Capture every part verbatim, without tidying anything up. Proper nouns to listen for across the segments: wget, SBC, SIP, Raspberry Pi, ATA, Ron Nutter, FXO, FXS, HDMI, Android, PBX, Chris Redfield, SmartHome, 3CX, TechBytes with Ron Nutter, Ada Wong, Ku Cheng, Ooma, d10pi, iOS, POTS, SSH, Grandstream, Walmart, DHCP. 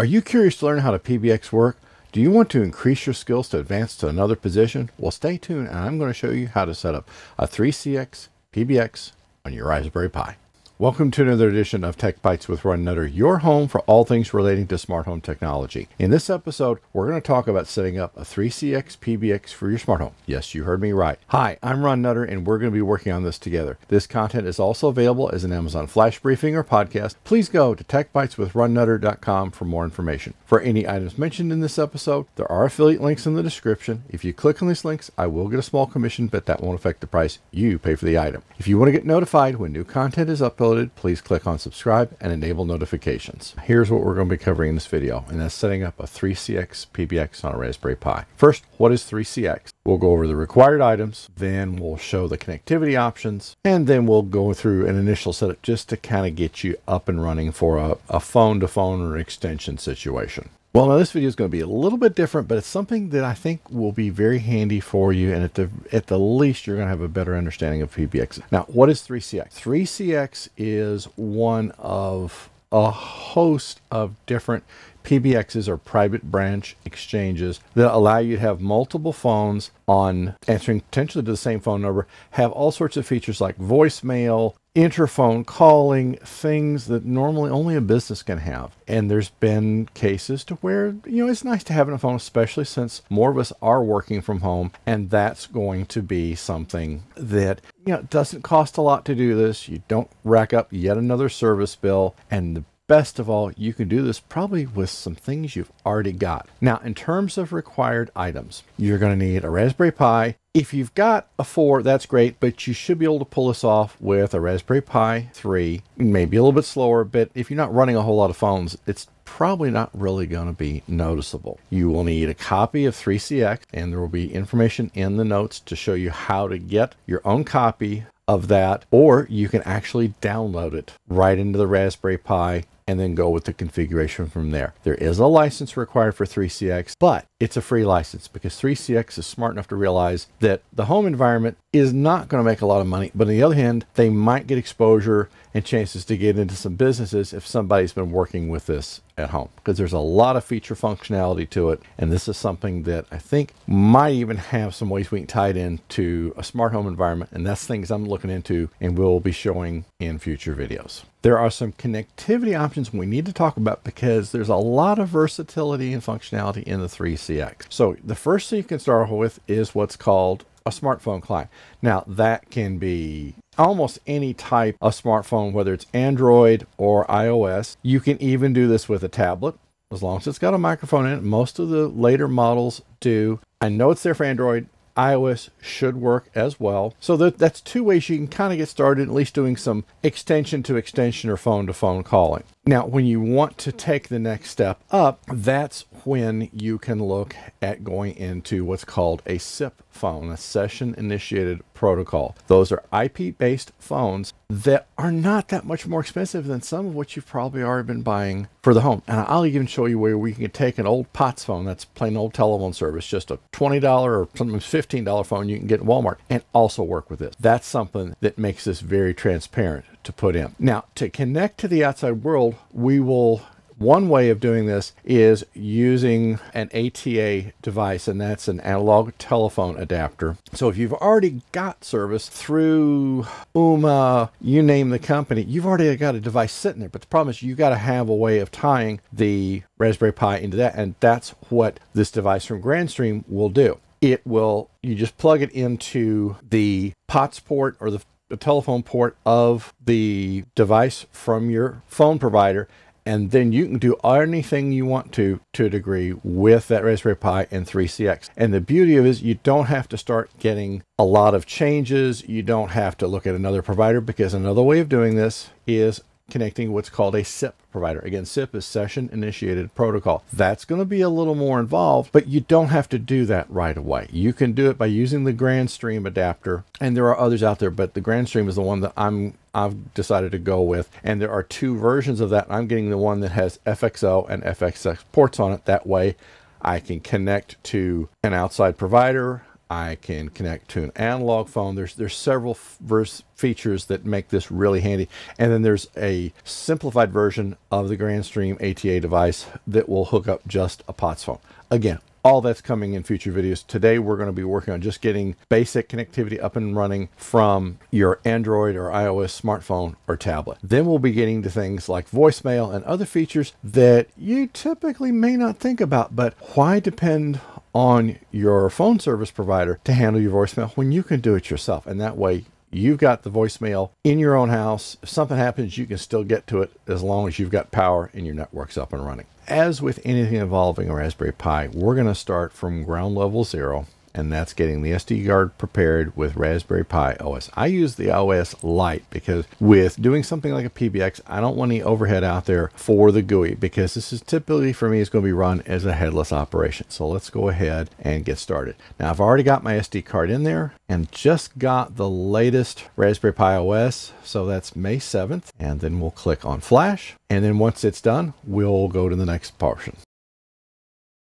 Are you curious to learn how the P B X work? Do you want to increase your skills to advance to another position? Well, stay tuned and I'm going to show you how to set up a three C X P B X on your Raspberry Pi. Welcome to another edition of TechBytes with Ron Nutter, your home for all things relating to smart home technology. In this episode, we're going to talk about setting up a three C X P B X for your smart home. Yes, you heard me right. Hi, I'm Ron Nutter, and we're going to be working on this together. This content is also available as an Amazon Flash Briefing or podcast. Please go to tech bytes with ron nutter dot com for more information. For any items mentioned in this episode, there are affiliate links in the description. If you click on these links, I will get a small commission, but that won't affect the price you pay for the item. If you want to get notified when new content is uploaded, please click on subscribe and enable notifications. Here's what we're going to be covering in this video, and that's setting up a three C X P B X on a Raspberry Pi. First, what is three C X? We'll go over the required items, then we'll show the connectivity options, and then we'll go through an initial setup just to kind of get you up and running for a, a phone-to-phone or an extension situation. Well, now this video is going to be a little bit different, but it's something that I think will be very handy for you. And at the at the least, you're going to have a better understanding of P B X. Now, what is three C X? three C X is one of a host of different P B Xs or private branch exchanges that allow you to have multiple phones on answering potentially to the same phone number, have all sorts of features like voicemail, interphone calling, things that normally only a business can have. And there's been cases to where, you know, it's nice to have a phone, especially since more of us are working from home. And that's going to be something that, you know, it doesn't cost a lot to do this. You don't rack up yet another service bill. And the best of all, you can do this probably with some things you've already got. Now, in terms of required items, you're going to need a Raspberry Pi. If you've got a four, that's great, but you should be able to pull this off with a Raspberry Pi three, maybe a little bit slower, but if you're not running a whole lot of phones, it's probably not really going to be noticeable. You will need a copy of three C X, and there will be information in the notes to show you how to get your own copy of that, or you can actually download it right into the Raspberry Pi and then go with the configuration from there. There is a license required for three C X, but it's a free license because three C X is smart enough to realize that the home environment is not going to make a lot of money, but on the other hand, they might get exposure and chances to get into some businesses if somebody's been working with this at home, because there's a lot of feature functionality to it. And this is something that I think might even have some ways we can tie it into a smart home environment. And that's things I'm looking into and we'll be showing in future videos. There are some connectivity options we need to talk about because there's a lot of versatility and functionality in the three C X. So the first thing you can start with is what's called a smartphone client. Now that can be almost any type of smartphone, whether it's Android or iOS. You can even do this with a tablet, as long as it's got a microphone in it. Most of the later models do. I know it's there for Android. iOS should work as well. So that, that's two ways you can kind of get started, at least doing some extension to extension or phone to phone calling. Now, when you want to take the next step up, that's when you can look at going into what's called a S I P phone, a session initiated protocol. Those are I P-based phones that are not that much more expensive than some of what you've probably already been buying for the home. And I'll even show you where we can take an old P O T S phone, that's plain old telephone service, just a twenty dollars or sometimes fifteen dollar phone you can get at Walmart, and also work with it. That's something that makes this very transparent to put in. Now, to connect to the outside world, we will one way of doing this is using an A T A device, and that's an analog telephone adapter. So if you've already got service through Ooma, you name the company, you've already got a device sitting there. But the problem is you got to have a way of tying the Raspberry Pi into that, and that's what this device from Grandstream will do. It will, you just plug it into the P O T S port or the, the telephone port of the device from your phone provider, and then you can do anything you want to, to a degree, with that Raspberry Pi and three C X. And the beauty of it is you don't have to start getting a lot of changes. You don't have to look at another provider, because another way of doing this is connecting what's called a S I P provider. Again, S I P is Session Initiated Protocol. That's going to be a little more involved, but you don't have to do that right away. You can do it by using the Grandstream adapter, and there are others out there, but the Grandstream is the one that I'm I've decided to go with, and there are two versions of that. I'm getting the one that has F X O and F X S ports on it. That way I can connect to an outside provider. I can connect to an analog phone. There's there's several f features that make this really handy. And then there's a simplified version of the Grandstream A T A device that will hook up just a P O T S phone. Again, all that's coming in future videos. Today, we're going to be working on just getting basic connectivity up and running from your Android or iOS smartphone or tablet. Then we'll be getting to things like voicemail and other features that you typically may not think about, but why depend on your phone service provider to handle your voicemail when you can do it yourself? And that way, you've got the voicemail in your own house. If something happens, you can still get to it as long as you've got power and your network's up and running. As with anything involving a Raspberry Pi, we're going to start from ground level zero, and that's getting the S D card prepared with Raspberry Pi O S. I use the O S Lite because with doing something like a P B X, I don't want any overhead out there for the G U I, because this is typically, for me, it's going to be run as a headless operation. So let's go ahead and get started. Now, I've already got my S D card in there and just got the latest Raspberry Pi O S. So that's May seventh. And then we'll click on Flash. And then once it's done, we'll go to the next portion.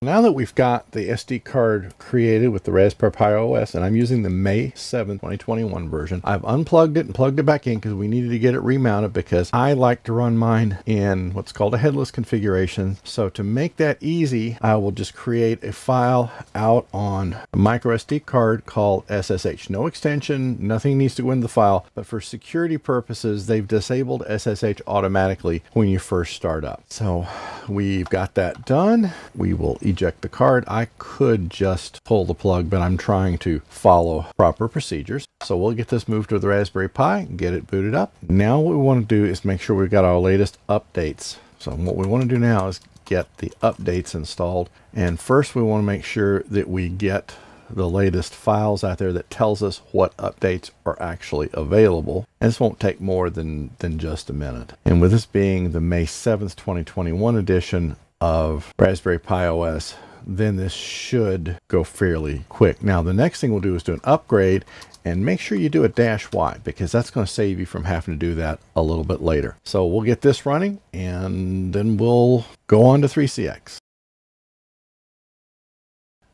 Now that we've got the S D card created with the Raspberry Pi O S, and I'm using the May seventh, twenty twenty-one version, I've unplugged it and plugged it back in because we needed to get it remounted because I like to run mine in what's called a headless configuration. So to make that easy, I will just create a file out on a micro S D card called S S H. No extension, nothing needs to go in the file, but for security purposes, they've disabled S S H automatically when you first start up. So we've got that done. We will eject the card. I could just pull the plug, but I'm trying to follow proper procedures. So we'll get this moved to the Raspberry Pi and get it booted up. Now what we want to do is make sure we've got our latest updates. So what we want to do now is get the updates installed. And first we want to make sure that we get the latest files out there that tells us what updates are actually available. And this won't take more than, than just a minute. And with this being the May seventh, twenty twenty-one edition of Raspberry Pi O S, then this should go fairly quick. Now, the next thing we'll do is do an upgrade, and make sure you do a dash Y, because that's going to save you from having to do that a little bit later. So we'll get this running, and then we'll go on to three C X.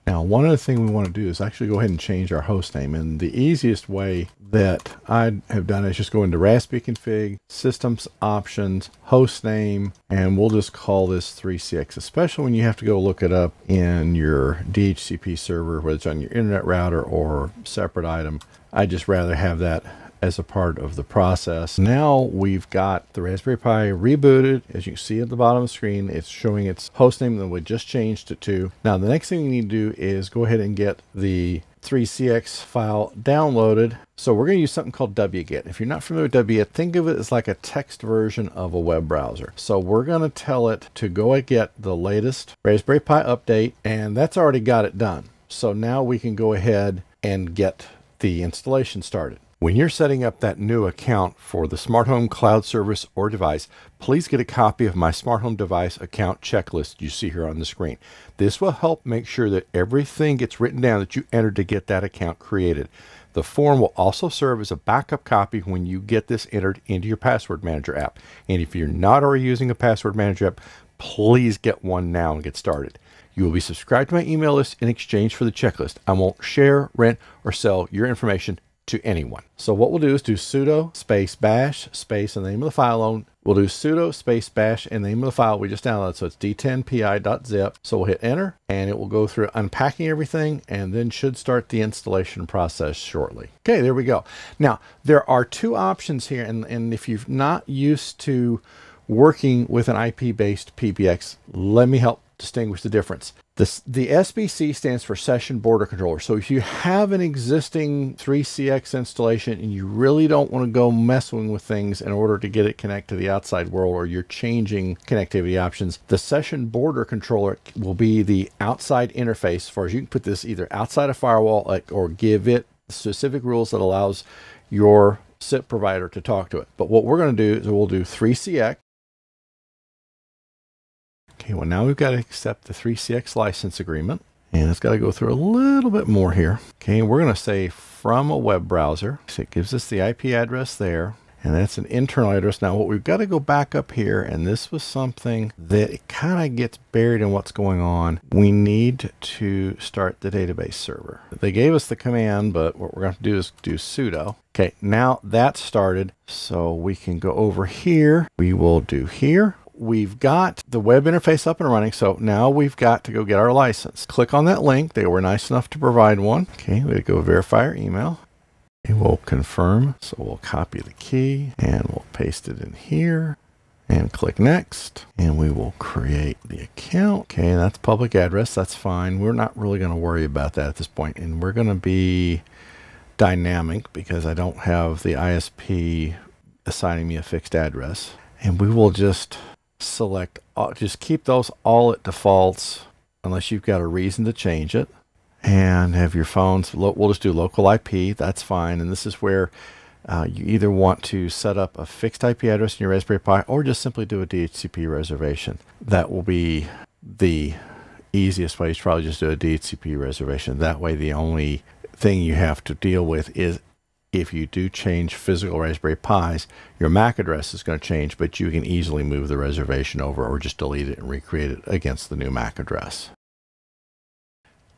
Now, one other thing we want to do is actually go ahead and change our host name. And the easiest way that I have done is just go into Raspberry config, systems options, host name, and we'll just call this three C X, especially when you have to go look it up in your D H C P server, whether it's on your internet router or separate item. I'd just rather have that as a part of the process. Now we've got the Raspberry Pi rebooted. As you can see at the bottom of the screen, it's showing its hostname that we just changed it to. Now the next thing we need to do is go ahead and get the three C X file downloaded. So we're going to use something called wget. If you're not familiar with wget, think of it as like a text version of a web browser. So we're going to tell it to go and get the latest Raspberry Pi update, and that's already got it done. So now we can go ahead and get the installation started. When you're setting up that new account for the smart home, cloud service, or device, please get a copy of my smart home device account checklist you see here on the screen. This will help make sure that everything gets written down that you entered to get that account created. The form will also serve as a backup copy when you get this entered into your password manager app. And if you're not already using a password manager app, please get one now and get started. You will be subscribed to my email list in exchange for the checklist. I won't share, rent, or sell your information to anyone. So what we'll do is do sudo space bash space and the name of the file on. We'll do sudo space bash and the name of the file we just downloaded. So it's d ten p i dot zip. So we'll hit enter and it will go through unpacking everything and then should start the installation process shortly. Okay, there we go. Now there are two options here, and, and if you're not used to working with an I P-based P B X, let me help distinguish the difference. This, the S B C stands for Session Border Controller. So if you have an existing three C X installation and you really don't want to go messing with things in order to get it connected to the outside world, or you're changing connectivity options, the Session Border Controller will be the outside interface. For you can put this either outside a firewall or give it specific rules that allows your S I P provider to talk to it. But what we're going to do is we'll do three C X. Okay, well, now we've got to accept the three C X license agreement, and it's got to go through a little bit more here. Okay, and we're going to say from a web browser. So it gives us the I P address there, and that's an internal address. Now what we've got to go back up here, and this was something that kind of gets buried in what's going on. We need to start the database server. They gave us the command, but what we're going to do is do sudo. Okay, now that's started, so we can go over here. We will do here. We've got the web interface up and running, so now we've got to go get our license. Click on that link. They were nice enough to provide one. Okay, we go verify our email. It will confirm, so we'll copy the key and we'll paste it in here and click next, and we will create the account. Okay, that's public address. That's fine. We're not really going to worry about that at this point, and we're going to be dynamic because I don't have the I S P assigning me a fixed address, and we will just select all, just keep those all at defaults unless you've got a reason to change it, and have your phones. We'll just do local I P. That's fine. And this is where uh, you either want to set up a fixed I P address in your Raspberry Pi or just simply do a D H C P reservation. That will be the easiest way. You should probably just do a D H C P reservation. That way the only thing you have to deal with is if you do change physical Raspberry Pis, your M A C address is going to change, but you can easily move the reservation over or just delete it and recreate it against the new M A C address.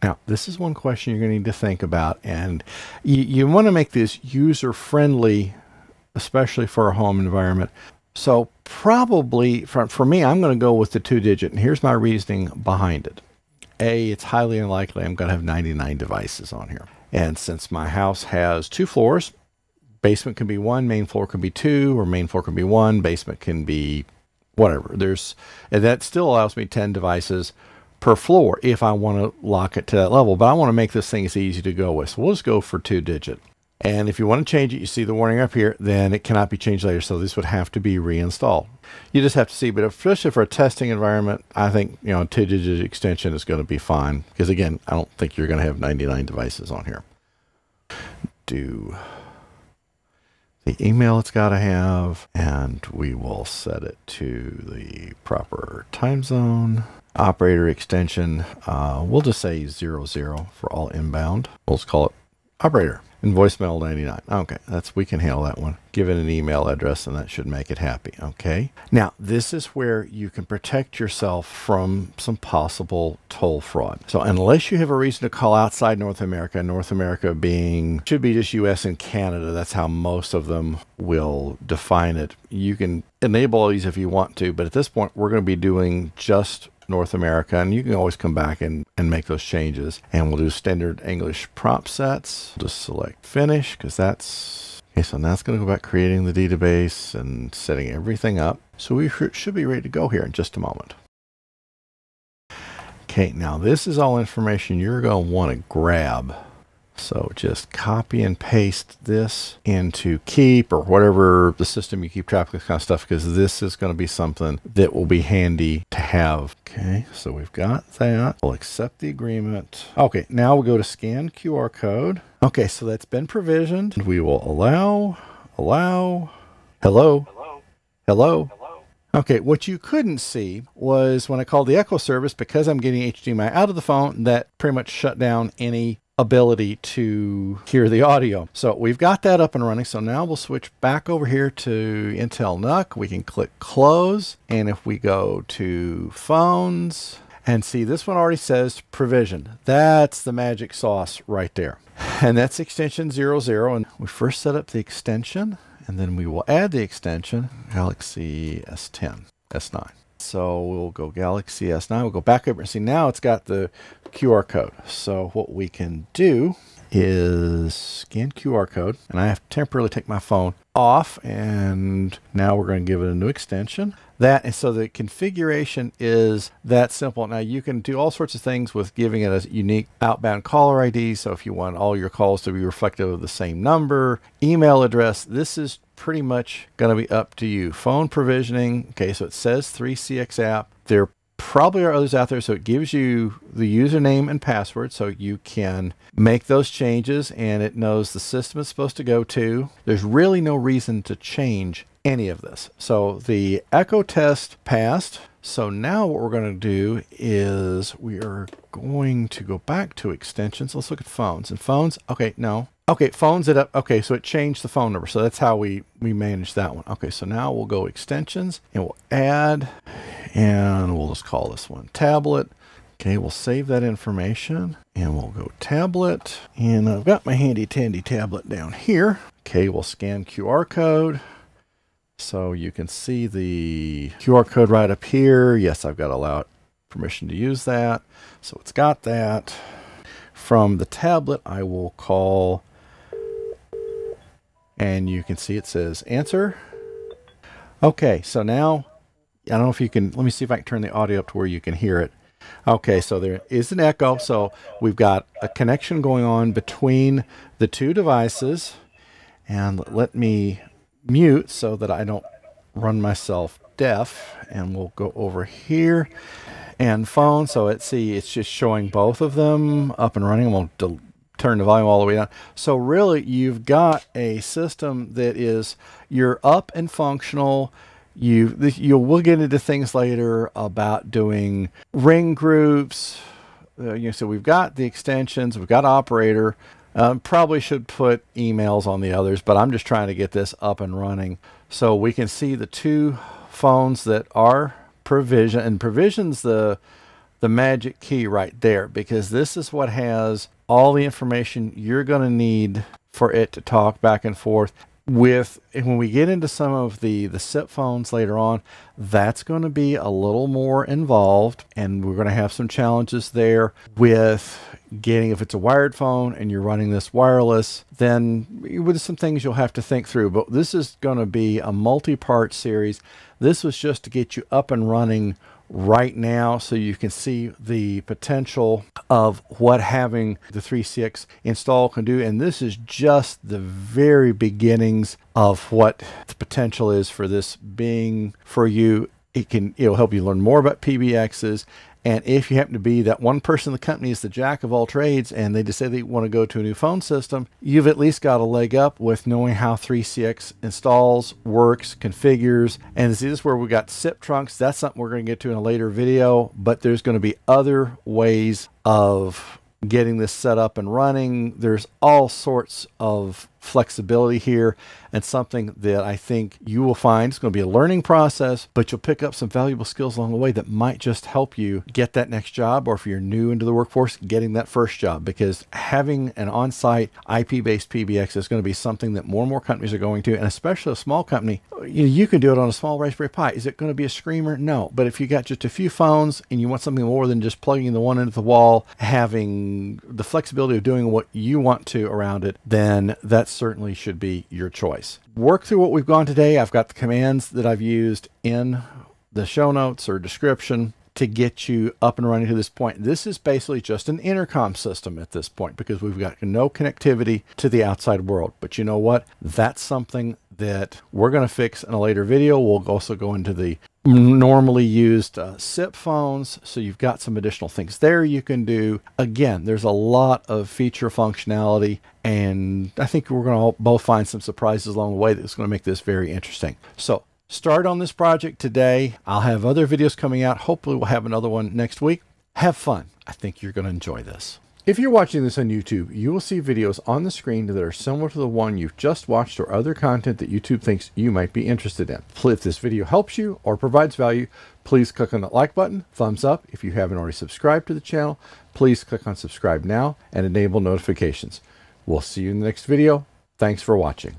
Now, this is one question you're going to need to think about, and you, you want to make this user-friendly, especially for a home environment. So probably, for, for me, I'm going to go with the two-digit, and here's my reasoning behind it. A, it's highly unlikely I'm going to have ninety-nine devices on here. And since my house has two floors, basement can be one, main floor can be two, or main floor can be one, basement can be whatever. There's, and that still allows me ten devices per floor if I want to lock it to that level. But I want to make this thing as easy to go with. So we'll just go for two digit. And if you want to change it, you see the warning up here, then it cannot be changed later. So this would have to be reinstalled. You just have to see, but especially for a testing environment, I think, you know, a two digit extension is going to be fine. Because again, I don't think you're going to have ninety-nine devices on here. Do the email it's got to have, and we will set it to the proper time zone. Operator extension, uh, we'll just say zero zero for all inbound. We'll just call it operator. And voicemail ninety-nine. Okay, that's, we can handle that one. Give it an email address and that should make it happy. Okay. Now, this is where you can protect yourself from some possible toll fraud. So unless you have a reason to call outside North America, North America being, should be just U S and Canada. That's how most of them will define it. You can enable these if you want to, but at this point, we're going to be doing just North America, and you can always come back and, and make those changes. And we'll do standard English prompt sets. We'll just select finish, because that's, okay, so now it's going to go back creating the database and setting everything up. So we should be ready to go here in just a moment. Okay, now this is all information you're going to want to grab. So just copy and paste this into Keep or whatever the system you keep track of this kind of stuff, because this is going to be something that will be handy to have. Okay, so we've got that. We'll accept the agreement. Okay, now we'll go to scan Q R code. Okay, so that's been provisioned. We will allow, allow, hello, hello, hello. hello. Okay, what you couldn't see was when I called the Echo service, because I'm getting H D M I out of the phone, that pretty much shut down any ability to hear the audio. So we've got that up and running. So now we'll switch back over here to Intel N U C. We can click close. And if we go to phones and see, this one already says provision. That's the magic sauce right there. And that's extension zero zero. And we first set up the extension, and then we will add the extension Galaxy S ten, S nine. So we'll go Galaxy S nine. We'll go back over and see now it's got the Q R code. So what we can do is scan Q R code, and I have to temporarily take my phone off, and now we're going to give it a new extension. That, and so the configuration is that simple. Now you can do all sorts of things with giving it a unique outbound caller I D. So if you want all your calls to be reflective of the same number, email address, this is pretty much going to be up to you. Phone provisioning. Okay, so it says three C X app. There probably are others out there. So it gives you the username and password, so you can make those changes, and it knows the system it's supposed to go to. There's really no reason to change any of this. So the echo test passed. So now what we're going to do is we are going to go back to extensions. Let's look at phones and phones. Okay, no. Okay, phones it up. Okay, so it changed the phone number. So that's how we, we manage that one. Okay, so now we'll go extensions and we'll add, and we'll just call this one tablet. Okay, we'll save that information and we'll go tablet. And I've got my handy dandy tablet down here. Okay, we'll scan Q R code. So you can see the Q R code right up here. Yes, I've got allowed permission to use that. So it's got that. From the tablet, I will call, and you can see it says answer. Okay, so now, I don't know if you can, let me see if I can turn the audio up to where you can hear it. Okay, so there is an echo. So we've got a connection going on between the two devices. And let me mute so that I don't run myself deaf. And we'll go over here and phone. So let's see, it's just showing both of them up and running. We'll turn the volume all the way down. So really you've got a system that is, you're up and functional. You, you will get into things later about doing ring groups. Uh, you know, so we've got the extensions, we've got operator. Um, probably should put emails on the others, but I'm just trying to get this up and running. So we can see the two phones that are provisioned, and provision's the, the magic key right there, because this is what has all the information you're going to need for it to talk back and forth. With when we get into some of the the S I P phones later on, that's going to be a little more involved, and we're going to have some challenges there with getting, if it's a wired phone and you're running this wireless, then with some things you'll have to think through. But this is going to be a multi-part series. This was just to get you up and running right now, so you can see the potential of what having the three C X install can do. And this is just the very beginnings of what the potential is for this being for you. It can, it'll help you learn more about P B Xs. And if you happen to be that one person in the company is the jack of all trades and they decide they want to go to a new phone system, you've at least got a leg up with knowing how three C X installs, works, configures. And this is where we got S I P trunks. That's something we're going to get to in a later video, but there's going to be other ways of getting this set up and running. There's all sorts of flexibility here, and something that I think you will find it's going to be a learning process, but you'll pick up some valuable skills along the way that might just help you get that next job, or if you're new into the workforce, getting that first job, because having an on-site I P-based P B X is going to be something that more and more companies are going to, and especially a small company. You can do it on a small Raspberry Pi. Is it going to be a screamer? No, but if you got just a few phones and you want something more than just plugging the one into the wall, having the flexibility of doing what you want to around it, then that's certainly should be your choice. Work through what we've gone today. I've got the commands that I've used in the show notes or description to get you up and running to this point. This is basically just an intercom system at this point, because we've got no connectivity to the outside world. But you know what? That's something that we're going to fix in a later video. We'll also go into the normally used uh, S I P phones. So you've got some additional things there you can do. Again, there's a lot of feature functionality, and I think we're going to both find some surprises along the way that's going to make this very interesting. So start on this project today. I'll have other videos coming out. Hopefully we'll have another one next week. Have fun. I think you're going to enjoy this. If you're watching this on YouTube, you will see videos on the screen that are similar to the one you've just watched, or other content that YouTube thinks you might be interested in. If this video helps you or provides value, please click on that like button, thumbs up. If you haven't already subscribed to the channel, please click on subscribe now and enable notifications. We'll see you in the next video. Thanks for watching.